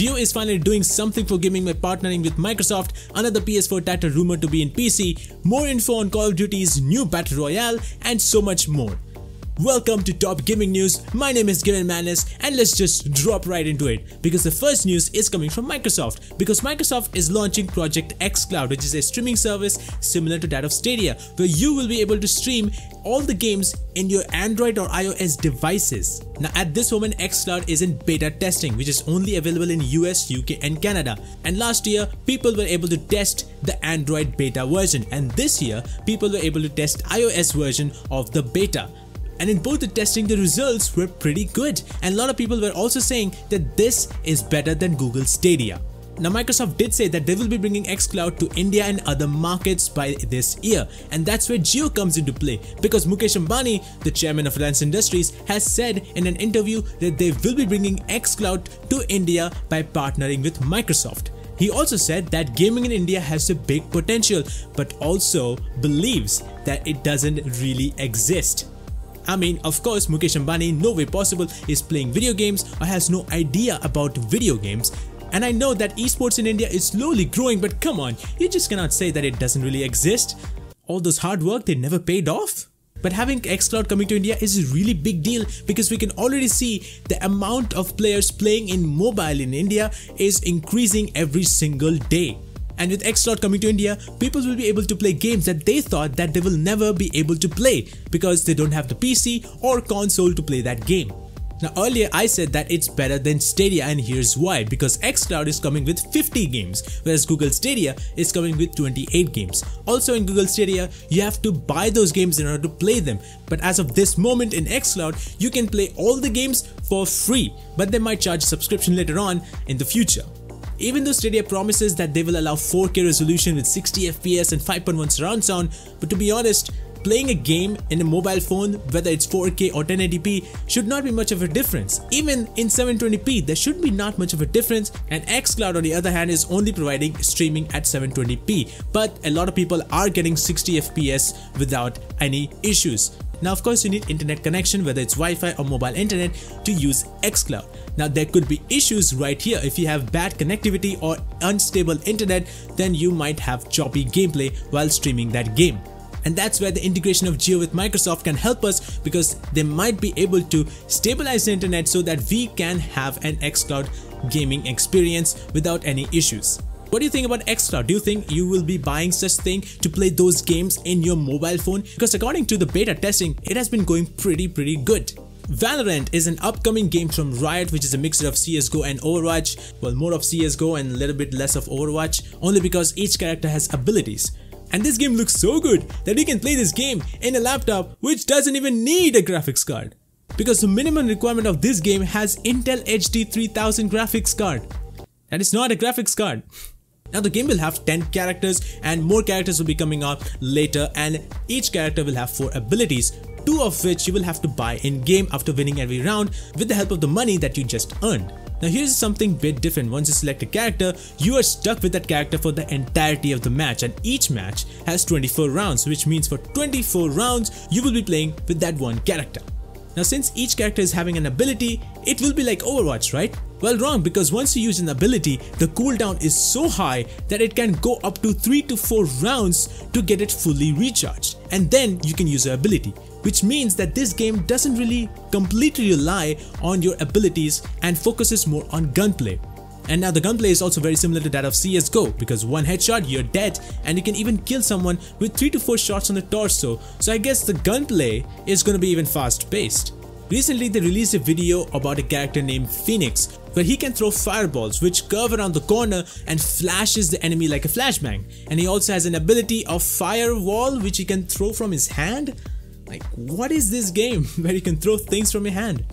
JIO is finally doing something for gaming by partnering with Microsoft, another PS4 title rumored to be in PC, more info on Call of Duty's new Battle Royale, and so much more. Welcome to Top Gaming News, my name is GaminMadness and let's just drop right into it because the first news is coming from Microsoft because Microsoft is launching Project xCloud, which is a streaming service similar to that of Stadia where you will be able to stream all the games in your Android or iOS devices. Now at this moment xCloud is in beta testing which is only available in US, UK and Canada, and last year people were able to test the Android beta version and this year people were able to test iOS version of the beta. And in both the testing, the results were pretty good and a lot of people were also saying that this is better than Google Stadia. Now Microsoft did say that they will be bringing xCloud to India and other markets by this year, and that's where JIO comes into play because Mukesh Ambani, the chairman of Reliance Industries, has said in an interview that they will be bringing xCloud to India by partnering with Microsoft. He also said that gaming in India has a big potential but also believes that it doesn't really exist. I mean, of course, Mukesh Ambani, no way possible, is playing video games or has no idea about video games. And I know that esports in India is slowly growing, but come on, you just cannot say that it doesn't really exist. All those hard work, they never paid off. But having xCloud coming to India is a really big deal because we can already see the amount of players playing in mobile in India is increasing every single day. And with xCloud coming to India, people will be able to play games that they thought that they will never be able to play because they don't have the PC or console to play that game. Now earlier I said that it's better than Stadia and here's why, because xCloud is coming with 50 games whereas Google Stadia is coming with 28 games. Also in Google Stadia, you have to buy those games in order to play them, but as of this moment in xCloud, you can play all the games for free, but they might charge a subscription later on in the future. Even though Stadia promises that they will allow 4K resolution with 60 FPS and 5.1 surround sound, but to be honest, playing a game in a mobile phone, whether it's 4K or 1080p, should not be much of a difference. Even in 720p, there should be not much of a difference, and xCloud on the other hand is only providing streaming at 720p, but a lot of people are getting 60 FPS without any issues. Now of course you need internet connection, whether it's Wi-Fi or mobile internet, to use xCloud. Now there could be issues right here. If you have bad connectivity or unstable internet, then you might have choppy gameplay while streaming that game. And that's where the integration of JIO with Microsoft can help us because they might be able to stabilize the internet so that we can have an xCloud gaming experience without any issues. What do you think about xCloud? Do you think you will be buying such thing to play those games in your mobile phone? Because according to the beta testing, it has been going pretty good. Valorant is an upcoming game from Riot which is a mixture of CSGO and Overwatch. Well, more of CSGO and a little bit less of Overwatch, only because each character has abilities. And this game looks so good that you can play this game in a laptop which doesn't even need a graphics card. Because the minimum requirement of this game has Intel HD 3000 graphics card. And it's not a graphics card. Now the game will have 10 characters and more characters will be coming out later, and each character will have 4 abilities, 2 of which you will have to buy in game after winning every round with the help of the money that you just earned. Now here's something bit different. Once you select a character, you are stuck with that character for the entirety of the match, and each match has 24 rounds, which means for 24 rounds you will be playing with that one character. Now since each character is having an ability, it will be like Overwatch, right? Well, wrong, because once you use an ability, the cooldown is so high that it can go up to 3 to 4 rounds to get it fully recharged, and then you can use your ability, which means that this game doesn't really completely rely on your abilities and focuses more on gunplay. And now the gunplay is also very similar to that of CSGO because one headshot you're dead, and you can even kill someone with 3 to 4 shots on the torso, so I guess the gunplay is gonna be even fast paced. Recently they released a video about a character named Phoenix where he can throw fireballs which curve around the corner and flashes the enemy like a flashbang, and he also has an ability of firewall which he can throw from his hand. Like, what is this game where you can throw things from your hand?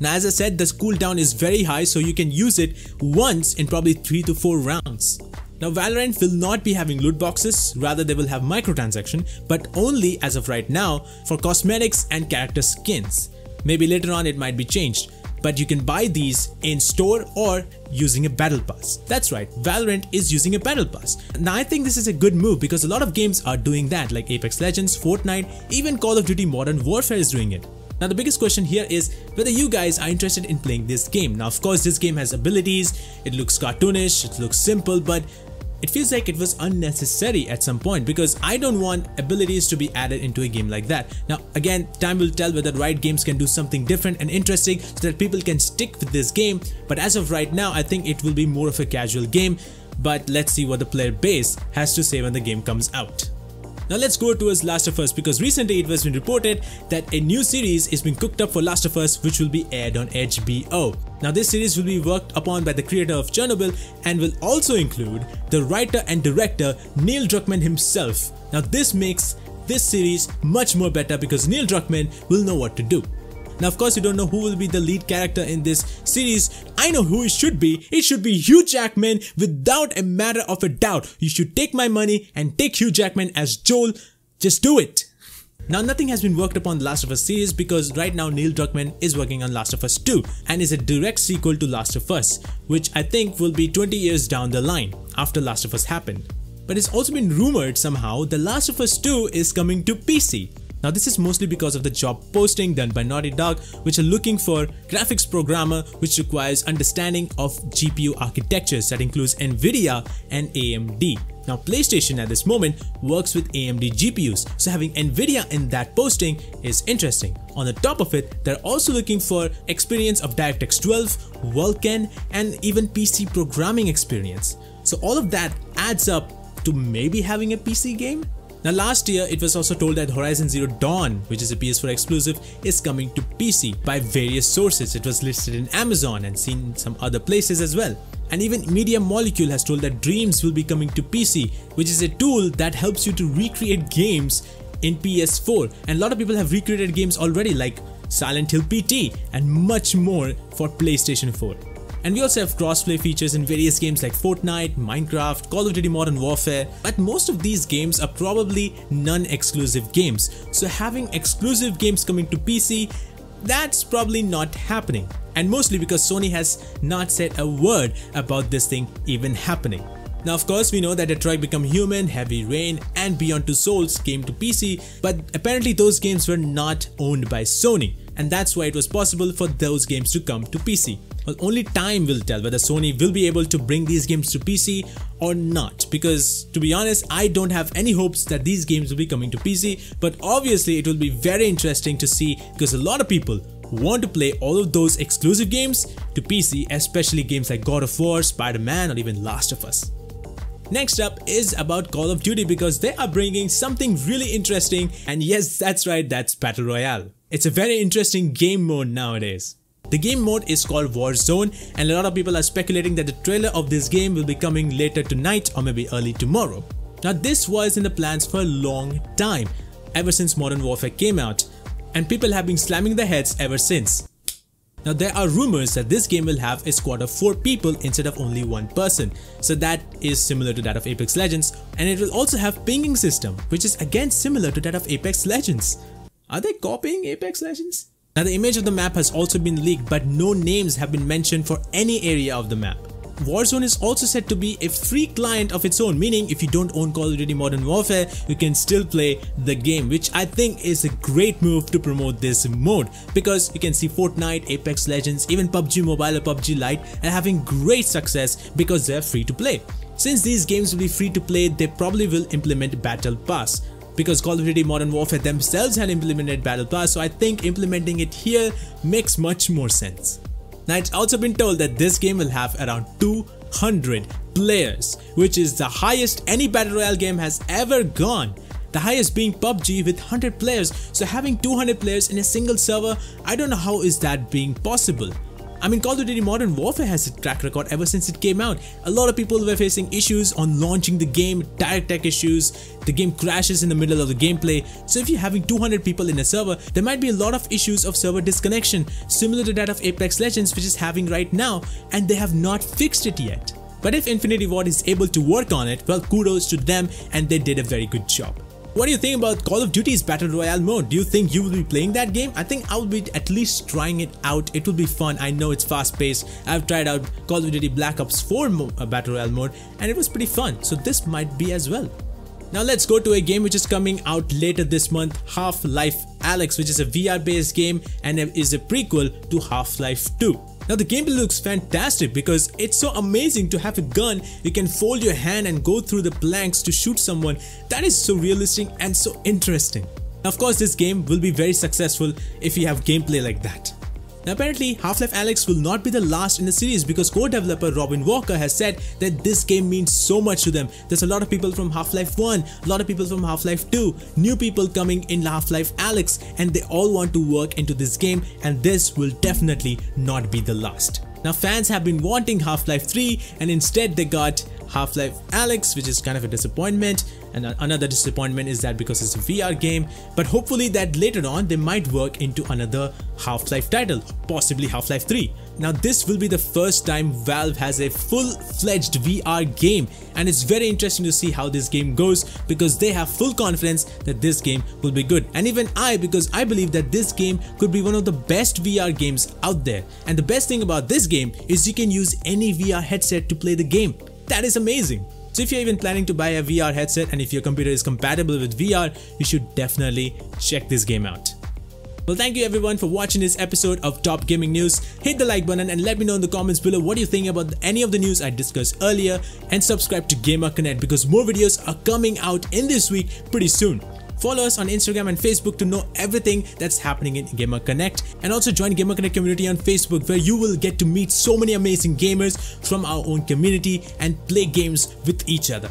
Now as I said, the cooldown is very high, so you can use it once in probably 3 to 4 rounds. Now Valorant will not be having loot boxes, rather they will have microtransaction, but only as of right now for cosmetics and character skins. Maybe later on it might be changed, but you can buy these in store or using a battle pass. That's right, Valorant is using a battle pass. Now I think this is a good move because a lot of games are doing that, like Apex Legends, Fortnite, even Call of Duty: Modern Warfare is doing it. Now the biggest question here is whether you guys are interested in playing this game. Now of course this game has abilities, it looks cartoonish, it looks simple, but it feels like it was unnecessary at some point because I don't want abilities to be added into a game like that. Now again, time will tell whether Riot Games can do something different and interesting so that people can stick with this game, but as of right now I think it will be more of a casual game, but let's see what the player base has to say when the game comes out. Now let's go towards Last of Us, because recently it has been reported that a new series is being cooked up for Last of Us which will be aired on HBO. Now this series will be worked upon by the creator of Chernobyl and will also include the writer and director Neil Druckmann himself. Now this makes this series much more better because Neil Druckmann will know what to do. Now of course you don't know who will be the lead character in this series. I know who it should be. It should be Hugh Jackman without a matter of a doubt. You should take my money and take Hugh Jackman as Joel. Just do it. Now nothing has been worked upon the Last of Us series because right now Neil Druckmann is working on Last of Us 2 and is a direct sequel to Last of Us, which I think will be 20 years down the line after Last of Us happened. But it's also been rumored somehow that Last of Us 2 is coming to PC. Now this is mostly because of the job posting done by Naughty Dog, which are looking for graphics programmer which requires understanding of GPU architectures that includes Nvidia and AMD. Now PlayStation at this moment works with AMD GPUs, so having Nvidia in that posting is interesting. On the top of it, they're also looking for experience of DirectX 12, Vulkan and even PC programming experience. So all of that adds up to maybe having a PC game? Now last year it was also told that Horizon Zero Dawn, which is a PS4 exclusive, is coming to PC by various sources. It was listed in Amazon and seen in some other places as well. And even Media Molecule has told that Dreams will be coming to PC, which is a tool that helps you to recreate games in PS4. And a lot of people have recreated games already like Silent Hill PT and much more for PlayStation 4. And we also have crossplay features in various games like Fortnite, Minecraft, Call of Duty: Modern Warfare, but most of these games are probably non-exclusive games. So having exclusive games coming to PC, that's probably not happening. And mostly because Sony has not said a word about this thing even happening. Now of course we know that Detroit Become Human, Heavy Rain and Beyond Two Souls came to PC, but apparently those games were not owned by Sony. And that's why it was possible for those games to come to PC. Well, only time will tell whether Sony will be able to bring these games to PC or not, because to be honest, I don't have any hopes that these games will be coming to PC, but obviously it will be very interesting to see because a lot of people want to play all of those exclusive games to PC, especially games like God of War, Spider-Man or even Last of Us. Next up is about Call of Duty because they are bringing something really interesting, and yes, that's right, that's Battle Royale. It's a very interesting game mode nowadays. The game mode is called Warzone, and a lot of people are speculating that the trailer of this game will be coming later tonight or maybe early tomorrow. Now this was in the plans for a long time, ever since Modern Warfare came out, and people have been slamming their heads ever since. Now there are rumors that this game will have a squad of 4 people instead of only 1 person, so that is similar to that of Apex Legends, and it will also have pinging system, which is again similar to that of Apex Legends. Are they copying Apex Legends? Now the image of the map has also been leaked, but no names have been mentioned for any area of the map. Warzone is also said to be a free client of its own, meaning if you don't own Call of Duty Modern Warfare, you can still play the game, which I think is a great move to promote this mode, because you can see Fortnite, Apex Legends, even PUBG Mobile or PUBG Lite are having great success because they're free to play. Since these games will be free to play, they probably will implement Battle Pass, because Call of Duty Modern Warfare themselves had implemented Battle Pass, so I think implementing it here makes much more sense. Now it's also been told that this game will have around 200 players, which is the highest any Battle Royale game has ever gone. The highest being PUBG with 100 players, so having 200 players in a single server, I don't know how is that being possible. I mean, Call of Duty Modern Warfare has a track record ever since it came out. A lot of people were facing issues on launching the game, DirectX issues, the game crashes in the middle of the gameplay. So if you're having 200 people in a server, there might be a lot of issues of server disconnection, similar to that of Apex Legends which is having right now, and they have not fixed it yet. But if Infinity Ward is able to work on it, well, kudos to them, and they did a very good job. What do you think about Call of Duty's Battle Royale mode? Do you think you will be playing that game? I think I will be at least trying it out. It will be fun. I know it's fast paced. I've tried out Call of Duty Black Ops 4 Battle Royale mode and it was pretty fun. So this might be as well. Now let's go to a game which is coming out later this month, Half-Life Alyx, which is a VR-based game and is a prequel to Half-Life 2. Now the gameplay looks fantastic because it's so amazing to have a gun. You can fold your hand and go through the planks to shoot someone. That is so realistic and so interesting. Now, of course, this game will be very successful if you have gameplay like that. Now apparently, Half-Life Alyx will not be the last in the series because co-developer Robin Walker has said that this game means so much to them. There's a lot of people from Half-Life 1, a lot of people from Half-Life 2, new people coming in Half-Life Alyx, and they all want to work into this game, and this will definitely not be the last. Now fans have been wanting Half-Life 3 and instead they got Half-Life Alyx, which is kind of a disappointment, and another disappointment is that because it's a VR game, but hopefully that later on they might work into another Half-Life title, possibly Half-Life 3. Now this will be the first time Valve has a full-fledged VR game, and it's very interesting to see how this game goes because they have full confidence that this game will be good. And even because I believe that this game could be one of the best VR games out there. And the best thing about this game is you can use any VR headset to play the game. That is amazing. So if you're even planning to buy a VR headset and if your computer is compatible with VR, you should definitely check this game out. Well, thank you everyone for watching this episode of Top Gaming News. Hit the like button and let me know in the comments below what you think about any of the news I discussed earlier, and subscribe to Gamer Connect because more videos are coming out in this week pretty soon. Follow us on Instagram and Facebook to know everything that's happening in Gamer Connect, and also join Gamer Connect community on Facebook where you will get to meet so many amazing gamers from our own community and play games with each other.